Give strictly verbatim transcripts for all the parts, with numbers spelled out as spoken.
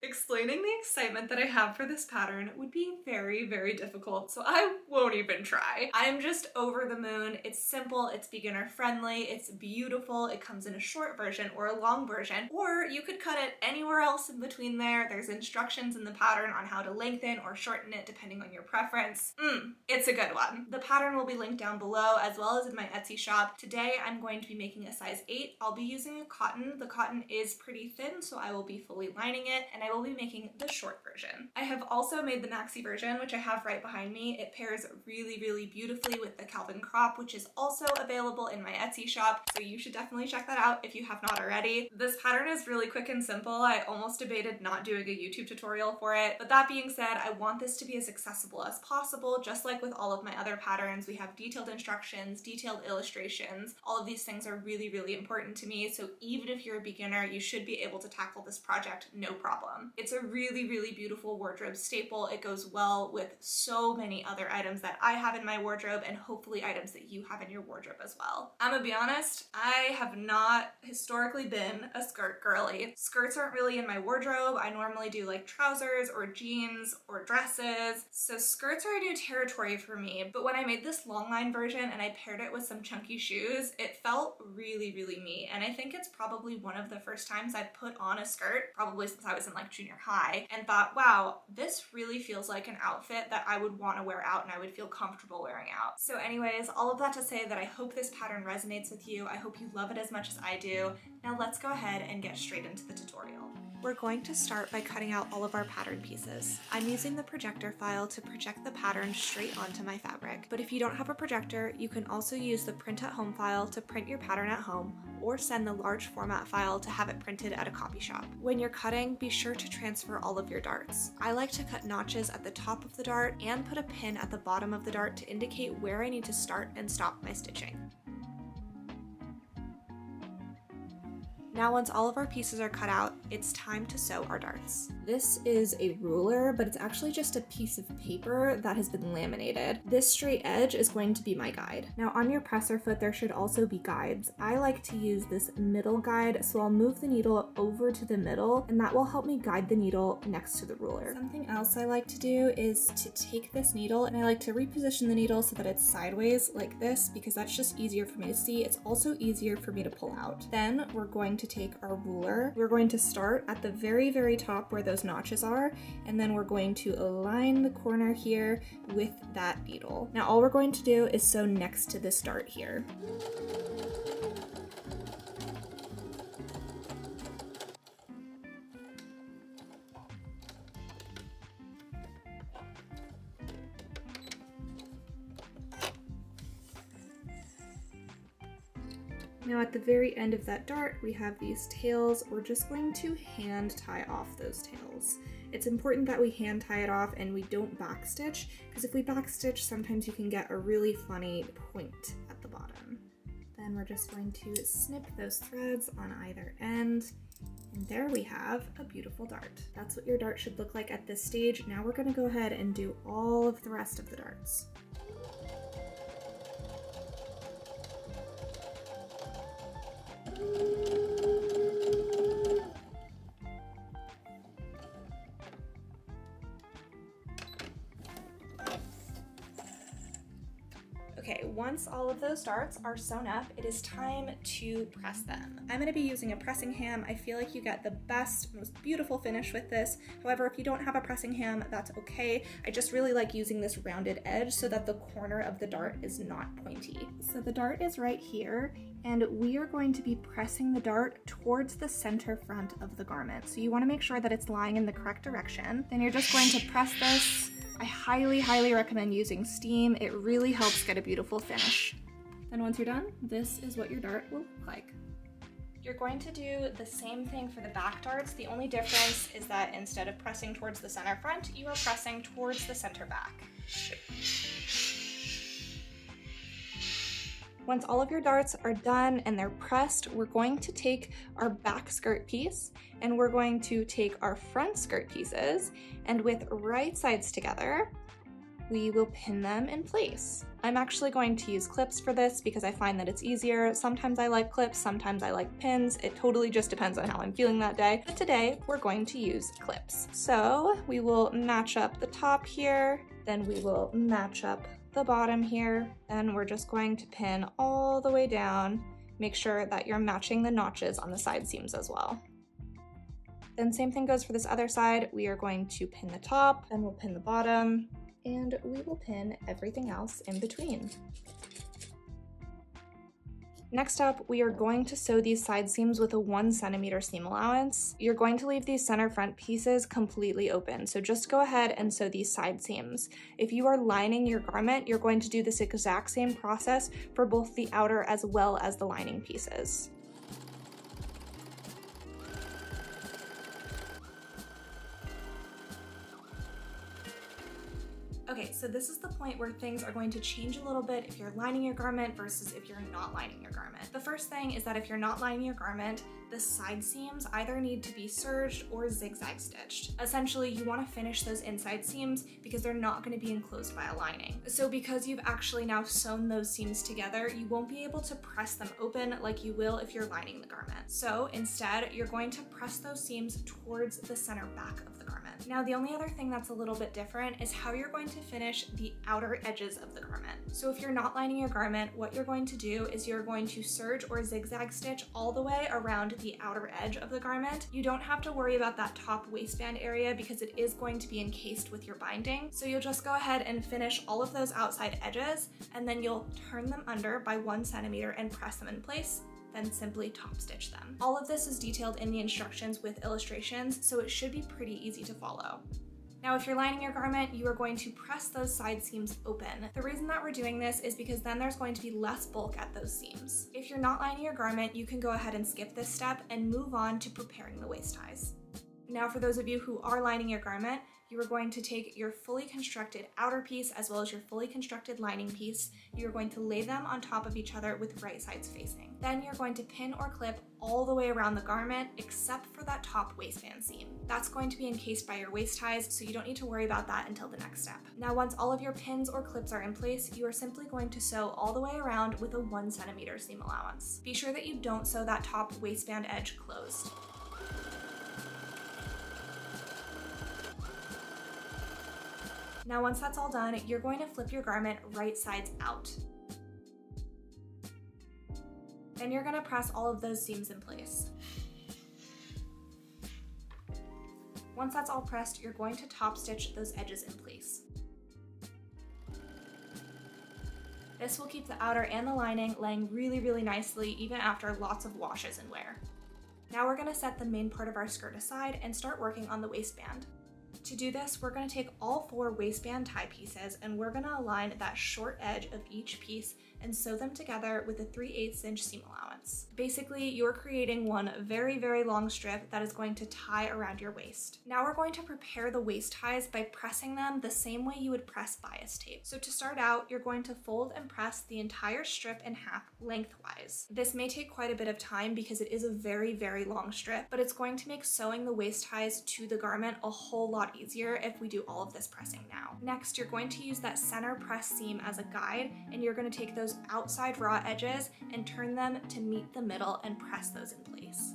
Explaining the excitement that I have for this pattern would be very, very difficult, so I won't even try. I'm just over the moon. It's simple, it's beginner friendly, it's beautiful. It comes in a short version or a long version, or you could cut it anywhere else in between there. There's instructions in the pattern on how to lengthen or shorten it depending on your preference. Mm, it's a good one. The pattern will be linked down below as well as in my Etsy shop. Today I'm going to be making a size eight. I'll be using a cotton. The cotton is pretty thin, so I will be fully lining it, and I I will be making the short version. I have also made the maxi version, which I have right behind me. It pairs really, really beautifully with the Calvin Crop, which is also available in my Etsy shop, so you should definitely check that out if you have not already. This pattern is really quick and simple. I almost debated not doing a YouTube tutorial for it, but that being said, I want this to be as accessible as possible. Just like with all of my other patterns, we have detailed instructions, detailed illustrations. All of these things are really, really important to me, so even if you're a beginner, you should be able to tackle this project no problem. It's a really, really beautiful wardrobe staple. It goes well with so many other items that I have in my wardrobe and hopefully items that you have in your wardrobe as well. I'm gonna be honest, I have not historically been a skirt girly. Skirts aren't really in my wardrobe. I normally do like trousers or jeans or dresses. So skirts are a new territory for me, but when I made this long line version and I paired it with some chunky shoes, it felt really, really me. And I think it's probably one of the first times I've put on a skirt, probably since I was in like junior high, and thought, wow, this really feels like an outfit that I would want to wear out and I would feel comfortable wearing out. So anyways, all of that to say that I hope this pattern resonates with you. I hope you love it as much as I do. Now let's go ahead and get straight into the tutorial. We're going to start by cutting out all of our pattern pieces. I'm using the projector file to project the pattern straight onto my fabric, but if you don't have a projector, you can also use the print at home file to print your pattern at home, or send the large format file to have it printed at a copy shop. When you're cutting, be sure to transfer all of your darts. I like to cut notches at the top of the dart and put a pin at the bottom of the dart to indicate where I need to start and stop my stitching. Now once all of our pieces are cut out, it's time to sew our darts. This is a ruler, but it's actually just a piece of paper that has been laminated. This straight edge is going to be my guide. Now on your presser foot, there should also be guides. I like to use this middle guide, so I'll move the needle over to the middle, and that will help me guide the needle next to the ruler. Something else I like to do is to take this needle, and I like to reposition the needle so that it's sideways like this, because that's just easier for me to see. It's also easier for me to pull out. Then we're going to take our ruler. We're going to start at the very, very top where those notches are, and then we're going to align the corner here with that needle. Now all we're going to do is sew next to this dart here. Now at the very end of that dart, we have these tails. We're just going to hand tie off those tails. It's important that we hand tie it off and we don't backstitch, because if we backstitch, sometimes you can get a really funny point at the bottom. Then we're just going to snip those threads on either end. And there we have a beautiful dart. That's what your dart should look like at this stage. Now we're going to go ahead and do all of the rest of the darts. Okay, once all of those darts are sewn up, it is time to press them. I'm gonna be using a pressing ham. I feel like you get the best, most beautiful finish with this. However, if you don't have a pressing ham, that's okay. I just really like using this rounded edge so that the corner of the dart is not pointy. So the dart is right here, and we are going to be pressing the dart towards the center front of the garment. So you wanna make sure that it's lying in the correct direction. Then you're just going to press this. I highly, highly recommend using steam. It really helps get a beautiful finish. Then once you're done, this is what your dart will look like. You're going to do the same thing for the back darts. The only difference is that instead of pressing towards the center front, you are pressing towards the center back. Once all of your darts are done and they're pressed, we're going to take our back skirt piece and we're going to take our front skirt pieces, and with right sides together, we will pin them in place. I'm actually going to use clips for this because I find that it's easier. Sometimes I like clips, sometimes I like pins. It totally just depends on how I'm feeling that day. But today we're going to use clips. So we will match up the top here, then we will match up the bottom here, and we're just going to pin all the way down. Make sure that you're matching the notches on the side seams as well. Then same thing goes for this other side. We are going to pin the top, and we'll pin the bottom, and we will pin everything else in between. Next up, we are going to sew these side seams with a one centimeter seam allowance. You're going to leave these center front pieces completely open, so just go ahead and sew these side seams. If you are lining your garment, you're going to do this exact same process for both the outer as well as the lining pieces. Okay, so this is the point where things are going to change a little bit if you're lining your garment versus if you're not lining your garment. The first thing is that if you're not lining your garment, the side seams either need to be serged or zigzag stitched. Essentially, you want to finish those inside seams because they're not going to be enclosed by a lining. So because you've actually now sewn those seams together, you won't be able to press them open like you will if you're lining the garment. So instead, you're going to press those seams towards the center back of the garment. Now, the only other thing that's a little bit different is how you're going to finish the outer edges of the garment. So if you're not lining your garment, what you're going to do is you're going to serge or zigzag stitch all the way around the outer edge of the garment. You don't have to worry about that top waistband area because it is going to be encased with your binding. So you'll just go ahead and finish all of those outside edges, and then you'll turn them under by one centimeter and press them in place, then simply top stitch them. All of this is detailed in the instructions with illustrations, so it should be pretty easy to follow. Now, if you're lining your garment, you are going to press those side seams open. The reason that we're doing this is because then there's going to be less bulk at those seams. If you're not lining your garment, you can go ahead and skip this step and move on to preparing the waist ties. Now, for those of you who are lining your garment, you are going to take your fully constructed outer piece as well as your fully constructed lining piece. You're going to lay them on top of each other with right sides facing. Then you're going to pin or clip all the way around the garment except for that top waistband seam. That's going to be encased by your waist ties, so you don't need to worry about that until the next step. Now, once all of your pins or clips are in place, you are simply going to sew all the way around with a one centimeter seam allowance. Be sure that you don't sew that top waistband edge closed. Now, once that's all done, you're going to flip your garment right sides out. Then you're gonna press all of those seams in place. Once that's all pressed, you're going to top stitch those edges in place. This will keep the outer and the lining laying really, really nicely even after lots of washes and wear. Now we're gonna set the main part of our skirt aside and start working on the waistband. To do this, we're going to take all four waistband tie pieces and we're going to align that short edge of each piece and sew them together with a three eighths inch seam allowance. Basically, you're creating one very, very long strip that is going to tie around your waist. Now we're going to prepare the waist ties by pressing them the same way you would press bias tape. So to start out, you're going to fold and press the entire strip in half lengthwise. This may take quite a bit of time because it is a very, very long strip, but it's going to make sewing the waist ties to the garment a whole lot easier easier if we do all of this pressing now. Next, you're going to use that center press seam as a guide, and you're going to take those outside raw edges and turn them to meet the middle and press those in place.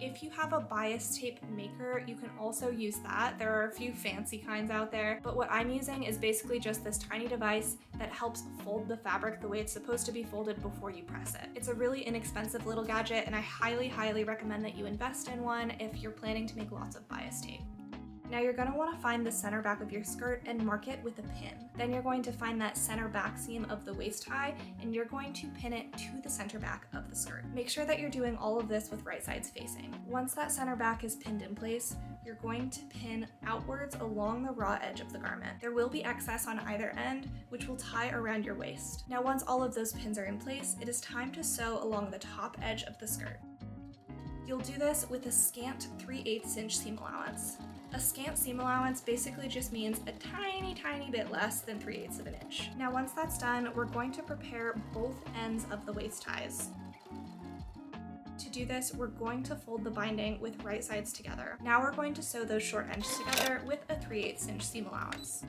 If you have a bias tape maker, you can also use that. There are a few fancy kinds out there, but what I'm using is basically just this tiny device that helps fold the fabric the way it's supposed to be folded before you press it. It's a really inexpensive little gadget, and I highly, highly recommend that you invest in one if you're planning to make lots of bias tape. Now you're going to want to find the center back of your skirt and mark it with a pin. Then you're going to find that center back seam of the waist tie, and you're going to pin it to the center back of the skirt. Make sure that you're doing all of this with right sides facing. Once that center back is pinned in place, you're going to pin outwards along the raw edge of the garment. There will be excess on either end, which will tie around your waist. Now once all of those pins are in place, it is time to sew along the top edge of the skirt. You'll do this with a scant three eighths inch seam allowance. A scant seam allowance basically just means a tiny, tiny bit less than three eighths of an inch. Now once that's done, we're going to prepare both ends of the waist ties. To do this, we're going to fold the binding with right sides together. Now we're going to sew those short ends together with a three eighths inch seam allowance.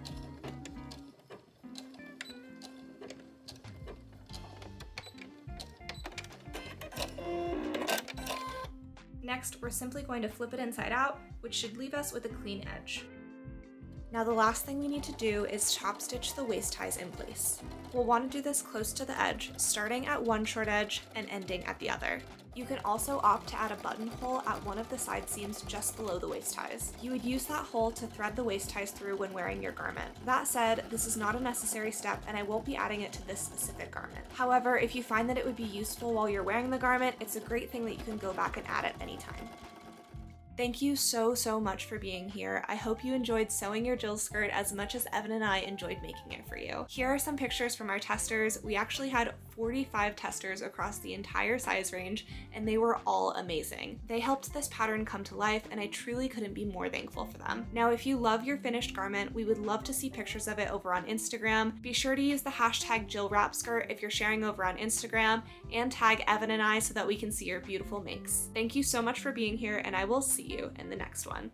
Next, we're simply going to flip it inside out, which should leave us with a clean edge. Now the last thing we need to do is top stitch the waist ties in place. We'll want to do this close to the edge, starting at one short edge and ending at the other. You can also opt to add a buttonhole at one of the side seams just below the waist ties. You would use that hole to thread the waist ties through when wearing your garment. That said, this is not a necessary step and I won't be adding it to this specific garment. However, if you find that it would be useful while you're wearing the garment, it's a great thing that you can go back and add at any time. Thank you so, so much for being here. I hope you enjoyed sewing your Jill skirt as much as Evan and I enjoyed making it for you. Here are some pictures from our testers. We actually had forty-five testers across the entire size range, and they were all amazing. They helped this pattern come to life, and I truly couldn't be more thankful for them. Now, if you love your finished garment, we would love to see pictures of it over on Instagram. Be sure to use the hashtag Jill Wrap Skirt if you're sharing over on Instagram, and tag Evan and I so that we can see your beautiful makes. Thank you so much for being here, and I will see you in the next one.